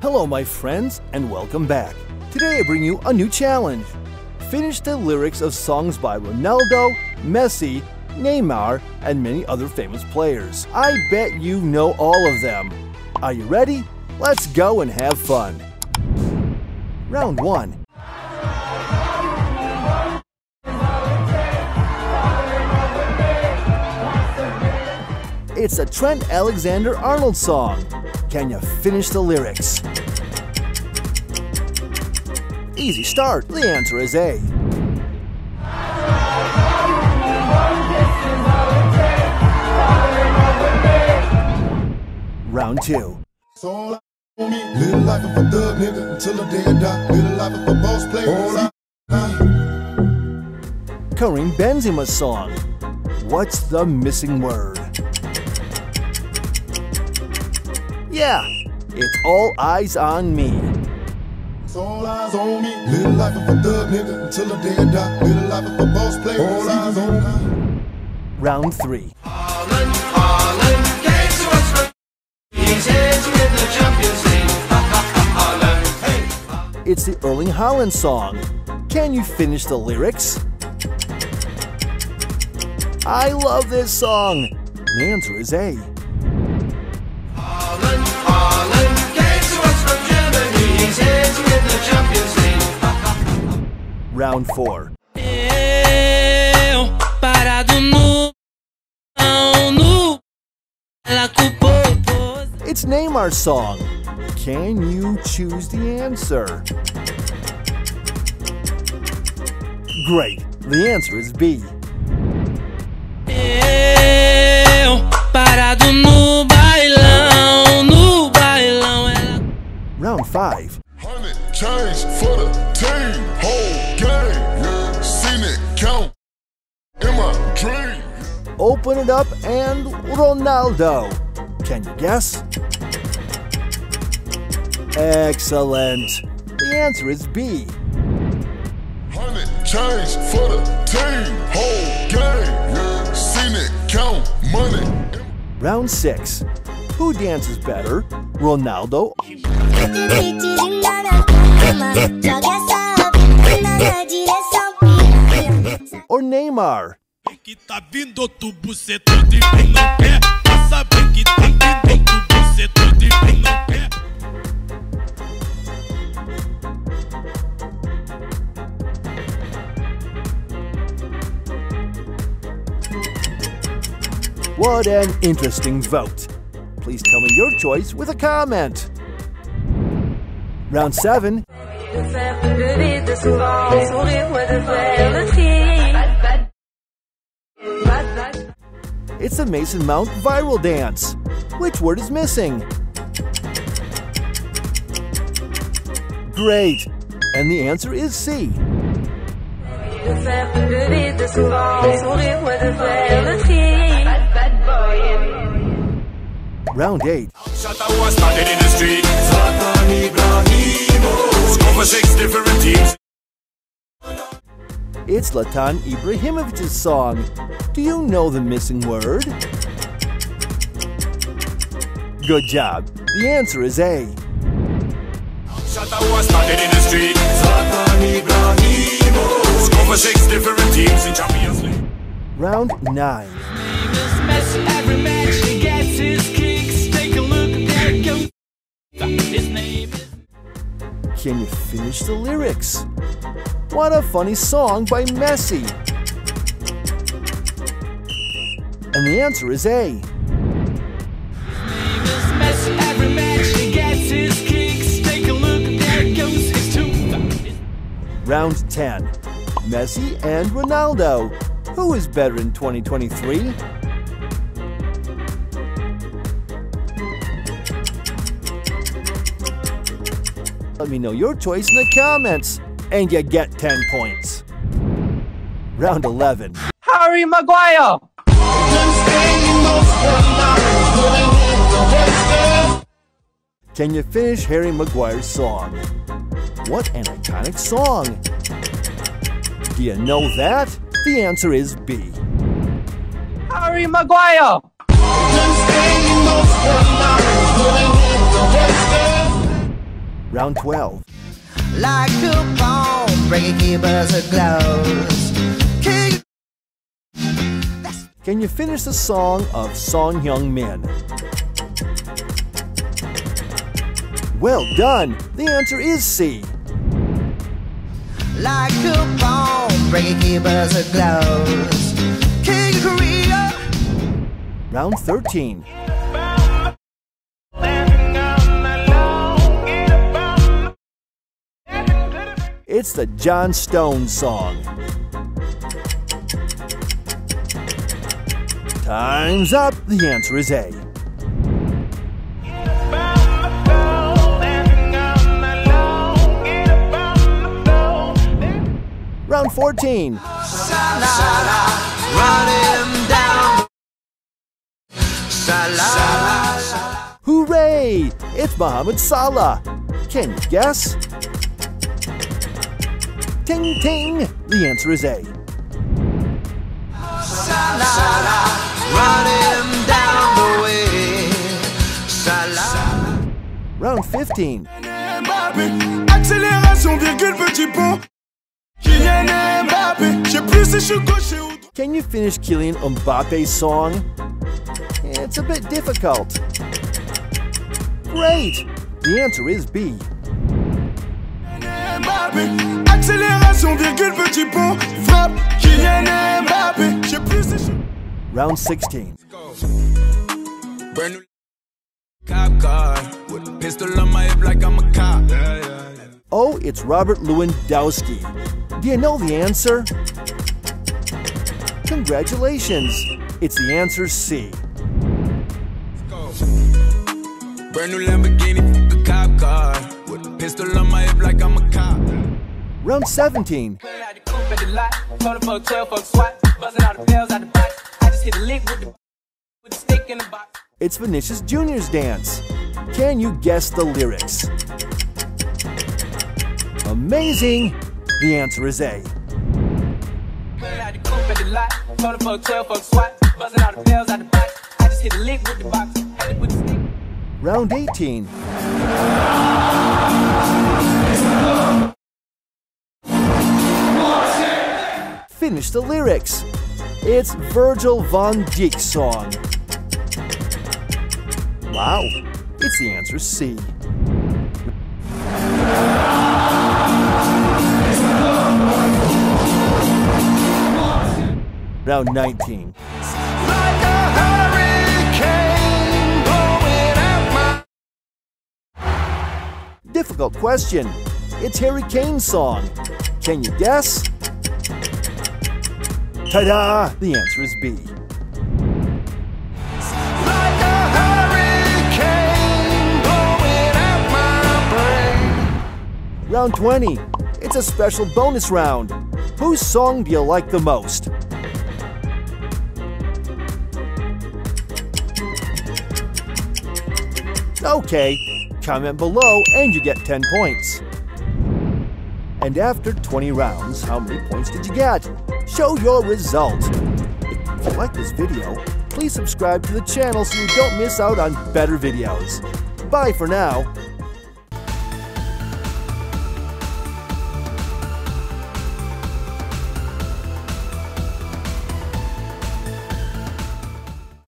Hello my friends and welcome back. Today I bring you a new challenge. Finish the lyrics of songs by Ronaldo, Messi, Neymar and many other famous players. I bet you know all of them. Are you ready? Let's go and have fun. Round 1. It's a Trent Alexander-Arnold song. Can you finish the lyrics? Easy start. The answer is A. Round 2. Karim Benzema's song. What's the missing word? Yeah, it's All Eyes on Me. Round 3. It's the Erling Haaland song. Can you finish the lyrics? I love this song. The answer is A. Round 4. It's Neymar's song. Can you choose the answer? Great. The answer is B. Round 5. Open it up and Ronaldo. Can you guess? Excellent. The answer is B. Round 6. Who dances better, Ronaldo or Neymar? What an interesting vote. Please tell me your choice with a comment. Round 7. It's the Mason Mount viral dance. Which word is missing? Great! And the answer is C. Round 8. It's Zlatan Ibrahimovic's song. Do you know the missing word? Good job. The answer is A. Round 9. Can you finish the lyrics? What a funny song by Messi! And the answer is A. His name is Messi. Every match he gets his kicks. Take a look, there goes his tooth. Round 10. Messi and Ronaldo. Who is better in 2023? Let me know your choice in the comments, and you get 10 points. Round 11. Harry Maguire! Can you finish Harry Maguire's song? What an iconic song! Do you know that? The answer is B. Harry Maguire! round 12. Like a bomb, breaking keepers of gloves. Can you finish the song of Song Young Min? Well done! The answer is C. Like a bomb, breaking keepers of gloves. King of Korea. Round 13. It's the John Stone song. Time's up. The answer is A. Round 14. Hooray! It's Mohammed Salah. Can you guess? Ting ting! The answer is A. Salah, run him down the way. Salah. Round 15. Can you finish Kylian Mbappe's song? It's a bit difficult. Great! The answer is B. Round 16. Oh, it's Robert Lewandowski. Do you know the answer? Congratulations! It's the answer C. Brand new Lamborghini, a cop car. Pistol on my hip like I'm a cop. Round 17. It's Vinicius Jr.'s dance. Can you guess the lyrics? Amazing! The answer is A. Round 18. Finish the lyrics. It's Virgil van Dijk's song. Wow, it's the answer C. Round 19. Difficult question. It's Harry Kane's song. Can you guess? Ta-da! The answer is B. Like a hurricane blowing out my brain. Round 20. It's a special bonus round. Whose song do you like the most? Okay. Comment below and you get 10 points. And after 20 rounds, how many points did you get? Show your result. If you like this video, please subscribe to the channel so you don't miss out on better videos. Bye for now.